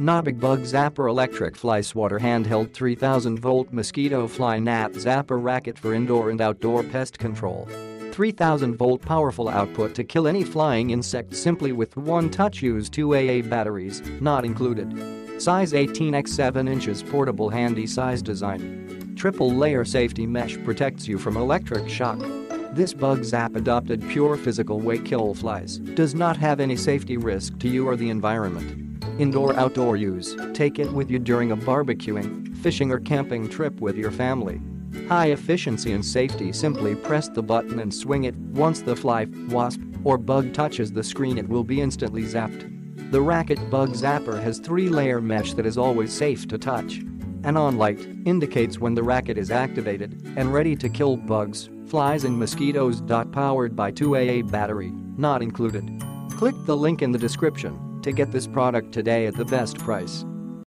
Nobug Bug Zapper Electric Fly Swatter Handheld 3000-volt Mosquito Fly Gnat Zapper Racket for Indoor and Outdoor Pest Control. 3000-volt powerful output to kill any flying insect simply with one touch. Use 2 AA batteries, not included. Size 18x7 inches. Portable, handy size design. Triple layer safety mesh protects you from electric shock. This Bug Zap adopted pure physical way kill flies, does not have any safety risk to you or the environment. Indoor-outdoor use, take it with you during a barbecuing, fishing or camping trip with your family. High efficiency and safety. Simply press the button and swing it. Once the fly, wasp, or bug touches the screen, it will be instantly zapped. The Racket Bug Zapper has 3-layer mesh that is always safe to touch. An on light indicates when the racket is activated and ready to kill bugs, flies and mosquitoes. Powered by 2 AA battery, not included. Click the link in the description to get this product today at the best price.